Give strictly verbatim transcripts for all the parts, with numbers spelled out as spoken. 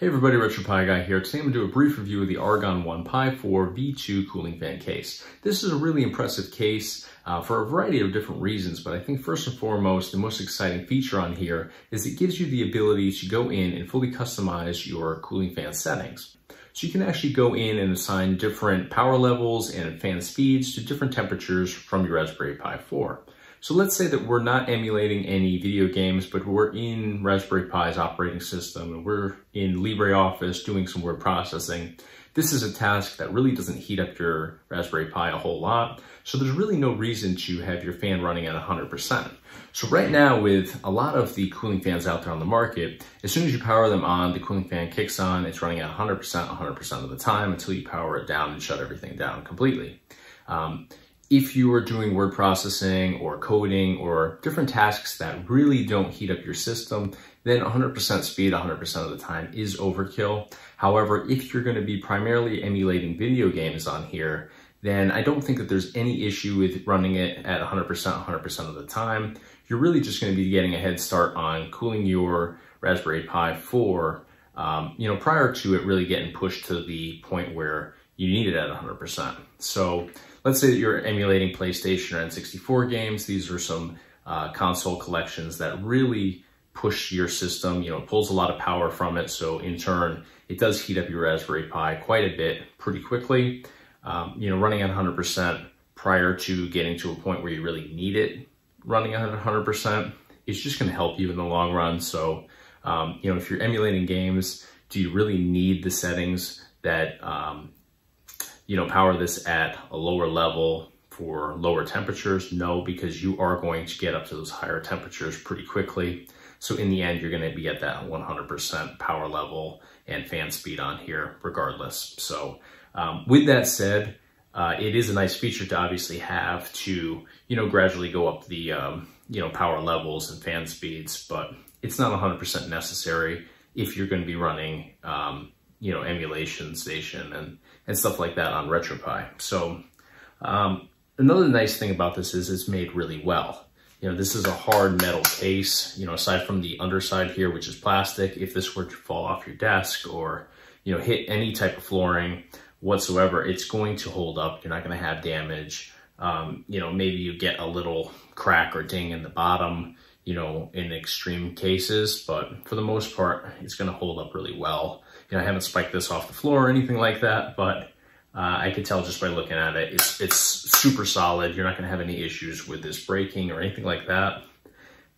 Hey everybody, RetroPieGuy here. Today I'm going to do a brief review of the Argon One Pi four V two cooling fan case. This is a really impressive case uh, for a variety of different reasons, but I think first and foremost, the most exciting feature on here is it gives you the ability to go in and fully customize your cooling fan settings. So you can actually go in and assign different power levels and fan speeds to different temperatures from your Raspberry Pi four. So let's say that we're not emulating any video games, but we're in Raspberry Pi's operating system and we're in LibreOffice doing some word processing. This is a task that really doesn't heat up your Raspberry Pi a whole lot. So there's really no reason to have your fan running at one hundred percent. So right now with a lot of the cooling fans out there on the market, as soon as you power them on, the cooling fan kicks on, it's running at one hundred percent, one hundred percent of the time until you power it down and shut everything down completely. Um, If you are doing word processing or coding or different tasks that really don't heat up your system, then one hundred percent speed one hundred percent of the time is overkill. However, if you're going to be primarily emulating video games on here, then I don't think that there's any issue with running it at one hundred percent one hundred percent of the time. You're really just going to be getting a head start on cooling your Raspberry Pi four, um, you know, prior to it really getting pushed to the point where you need it at one hundred percent. So let's say that you're emulating PlayStation or N sixty-four games. These are some uh, console collections that really push your system, you know, pulls a lot of power from it. So in turn, it does heat up your Raspberry Pi quite a bit pretty quickly, um, you know, running at one hundred percent prior to getting to a point where you really need it running at one hundred percent. It's just gonna help you in the long run. So, um, you know, if you're emulating games, do you really need the settings that, um, you know, power this at a lower level for lower temperatures? No, because you are going to get up to those higher temperatures pretty quickly. So in the end, you're going to be at that one hundred percent power level and fan speed on here regardless. So um, with that said, uh, it is a nice feature to obviously have to, you know, gradually go up the, um, you know, power levels and fan speeds, but it's not one hundred percent necessary if you're going to be running, um, you know, emulation station and, and stuff like that on RetroPie. So um, another nice thing about this is it's made really well. You know, this is a hard metal case, you know, aside from the underside here, which is plastic. If this were to fall off your desk or, you know, hit any type of flooring whatsoever, it's going to hold up. You're not going to have damage. Um, you know, maybe you get a little crack or ding in the bottom, you know, in extreme cases, but for the most part, it's going to hold up really well. You know, I haven't spiked this off the floor or anything like that, but uh, I could tell just by looking at it, it's, it's super solid. You're not going to have any issues with this breaking or anything like that.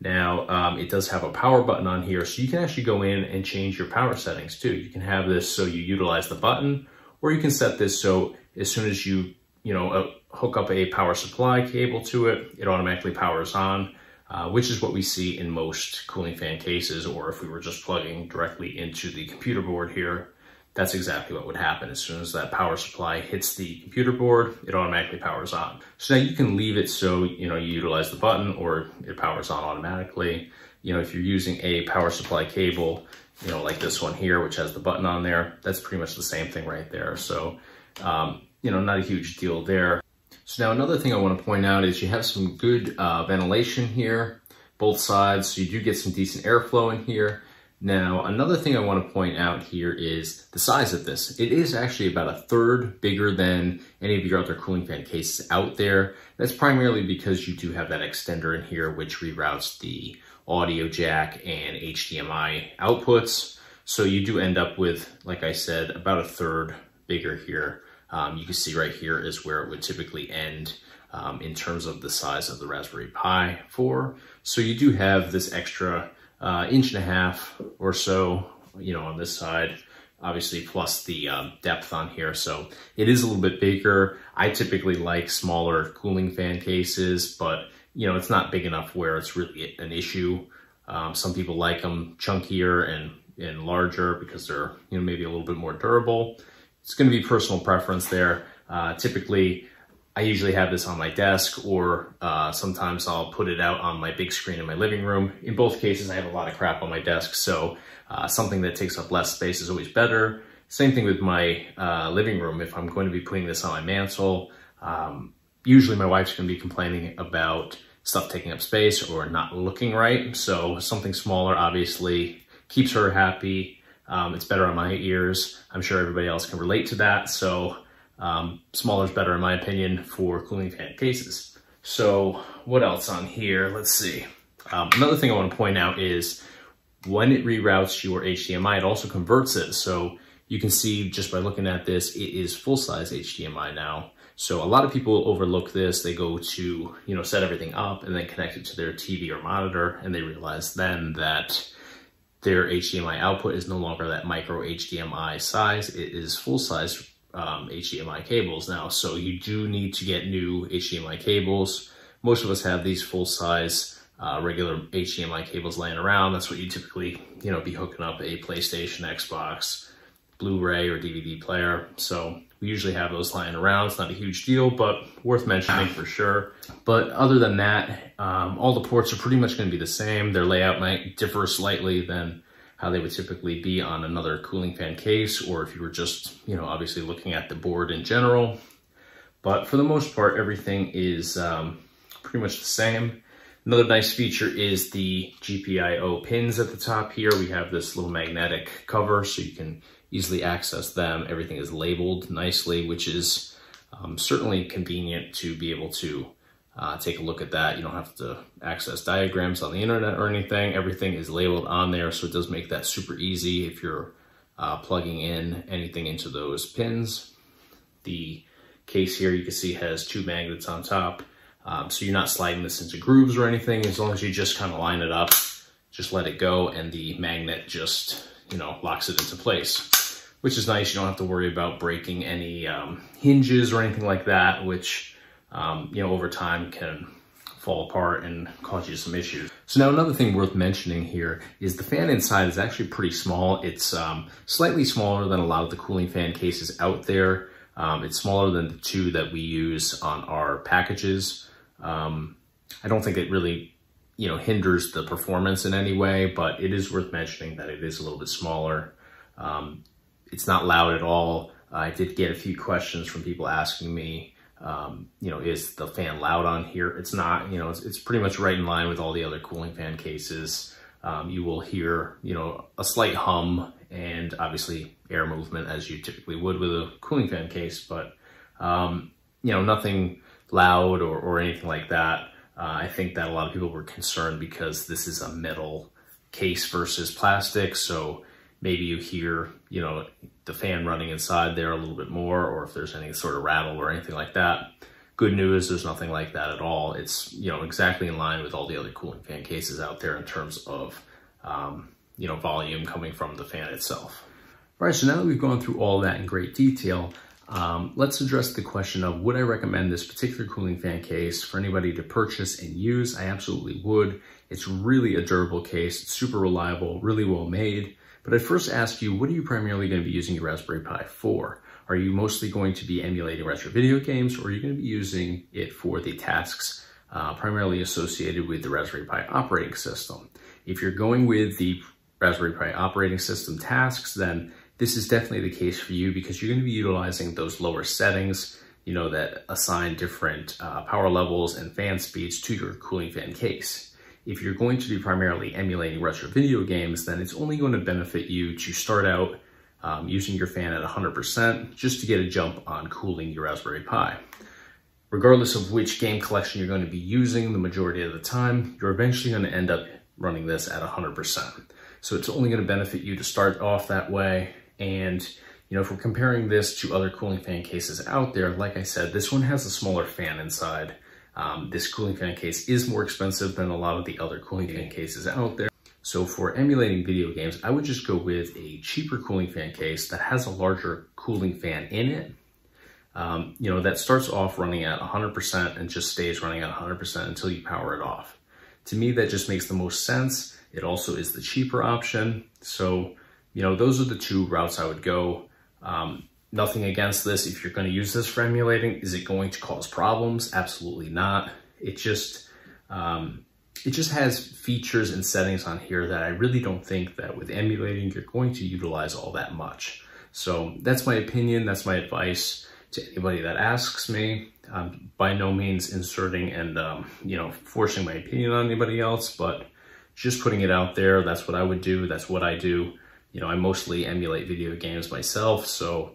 Now, um, it does have a power button on here, so you can actually go in and change your power settings too. You can have this so you utilize the button, or you can set this so as soon as you, you know, uh, hook up a power supply cable to it, it automatically powers on. Uh, which is what we see in most cooling fan cases, or if we were just plugging directly into the computer board here, that's exactly what would happen. As soon as that power supply hits the computer board, it automatically powers on. So now you can leave it so, you know, you utilize the button or it powers on automatically. You know, if you're using a power supply cable, you know, like this one here, which has the button on there, that's pretty much the same thing right there. So, um, you know, not a huge deal there. So now another thing I want to point out is you have some good uh, ventilation here, both sides, so you do get some decent airflow in here. Now, another thing I want to point out here is the size of this. It is actually about a third bigger than any of your other cooling fan cases out there. That's primarily because you do have that extender in here, which reroutes the audio jack and H D M I outputs. So you do end up with, like I said, about a third bigger here. Um, you can see right here is where it would typically end um, in terms of the size of the Raspberry Pi four. So you do have this extra uh, inch and a half or so, you know, on this side, obviously, plus the um, depth on here. So it is a little bit bigger. I typically like smaller cooling fan cases, but, you know, it's not big enough where it's really an issue. Um, some people like them chunkier and, and larger because they're, you know, maybe a little bit more durable. It's going to be personal preference there. Uh, typically, I usually have this on my desk, or uh, sometimes I'll put it out on my big screen in my living room. In both cases, I have a lot of crap on my desk, so uh, something that takes up less space is always better. Same thing with my uh, living room. If I'm going to be putting this on my mantle, um, usually my wife's going to be complaining about stuff taking up space or not looking right. So something smaller obviously keeps her happy. Um, it's better on my ears. I'm sure everybody else can relate to that. So um, smaller is better in my opinion for cooling fan cases. So what else on here? Let's see. Um, another thing I want to point out is when it reroutes your H D M I, it also converts it. So you can see just by looking at this, it is full-size H D M I now. So a lot of people overlook this. They go to, you know, set everything up and then connect it to their T V or monitor, and they realize then that their H D M I output is no longer that micro H D M I size. It is full-size um, H D M I cables now. So you do need to get new H D M I cables. Most of us have these full-size uh, regular H D M I cables laying around. That's what you typically, you know, be hooking up a PlayStation, Xbox, Blu-ray or D V D player. So we usually have those lying around. It's not a huge deal, but worth mentioning for sure. But other than that, um, all the ports are pretty much going to be the same. Their layout might differ slightly than how they would typically be on another cooling fan case, or if you were just, you know, obviously looking at the board in general. But for the most part, everything is um, pretty much the same. Another nice feature is the G P I O pins at the top here. We have this little magnetic cover so you can easily access them. Everything is labeled nicely, which is um, certainly convenient to be able to uh, take a look at that. You don't have to access diagrams on the internet or anything. Everything is labeled on there, so it does make that super easy if you're uh, plugging in anything into those pins. The case here, you can see, has two magnets on top, um, so you're not sliding this into grooves or anything. As long as you just kind of line it up, just let it go, and the magnet just, you know, locks it into place, which is nice. You don't have to worry about breaking any um, hinges or anything like that, which, um, you know, over time can fall apart and cause you some issues. So now another thing worth mentioning here is the fan inside is actually pretty small. It's um, slightly smaller than a lot of the cooling fan cases out there. Um, it's smaller than the two that we use on our packages. Um, I don't think it really, you know, hinders the performance in any way, but it is worth mentioning that it is a little bit smaller. Um, It's not loud at all. I did get a few questions from people asking me, um, you know, is the fan loud on here? It's not. You know, it's, it's pretty much right in line with all the other cooling fan cases. Um, you will hear, you know, a slight hum and obviously air movement as you typically would with a cooling fan case, but, um, you know, nothing loud or, or anything like that. Uh, I think that a lot of people were concerned because this is a metal case versus plastic, so maybe you hear, you know, the fan running inside there a little bit more, or if there's any sort of rattle or anything like that. Good news, there's nothing like that at all. It's, you know, exactly in line with all the other cooling fan cases out there in terms of, um, you know, volume coming from the fan itself. All right, so now that we've gone through all that in great detail, um, let's address the question of would I recommend this particular cooling fan case for anybody to purchase and use? I absolutely would. It's really a durable case. It's super reliable, really well made. But I first ask you, what are you primarily going to be using your Raspberry Pi for? Are you mostly going to be emulating retro video games, or are you going to be using it for the tasks uh, primarily associated with the Raspberry Pi operating system? If you're going with the Raspberry Pi operating system tasks, then this is definitely the case for you because you're going to be utilizing those lower settings, you know, that assign different uh, power levels and fan speeds to your cooling fan case. If you're going to be primarily emulating retro video games, then it's only going to benefit you to start out um, using your fan at one hundred percent just to get a jump on cooling your Raspberry Pi. Regardless of which game collection you're going to be using the majority of the time, you're eventually going to end up running this at one hundred percent. So it's only going to benefit you to start off that way. And, you know, if we're comparing this to other cooling fan cases out there, like I said, this one has a smaller fan inside. Um, this cooling fan case is more expensive than a lot of the other cooling fan cases out there. So for emulating video games, I would just go with a cheaper cooling fan case that has a larger cooling fan in it. Um, you know, that starts off running at one hundred percent and just stays running at one hundred percent until you power it off. To me, that just makes the most sense. It also is the cheaper option. So, you know, those are the two routes I would go. Um, Nothing against this. If you're going to use this for emulating, is it going to cause problems? Absolutely not. It just um, it just has features and settings on here that I really don't think that with emulating you're going to utilize all that much. So that's my opinion. That's my advice to anybody that asks me. I'm by no means inserting and um, you know, forcing my opinion on anybody else, but just putting it out there. That's what I would do. That's what I do. you know, I mostly emulate video games myself, so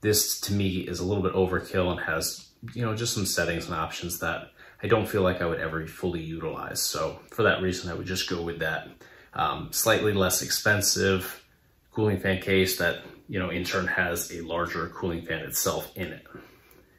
this to me is a little bit overkill and has, you know, just some settings and options that I don't feel like I would ever fully utilize. So for that reason, I would just go with that um, slightly less expensive cooling fan case that, you know, in turn has a larger cooling fan itself in it.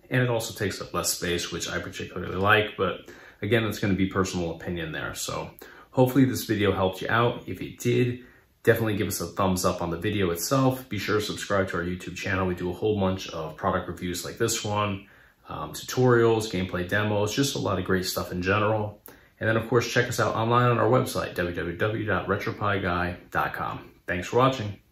And it also takes up less space, which I particularly like, but again, it's going to be personal opinion there. So hopefully this video helped you out. If it did, definitely give us a thumbs up on the video itself. Be sure to subscribe to our YouTube channel. We do a whole bunch of product reviews like this one, um, tutorials, gameplay demos, just a lot of great stuff in general. And then of course, check us out online on our website, w w w dot retro pie guy dot com. Thanks for watching.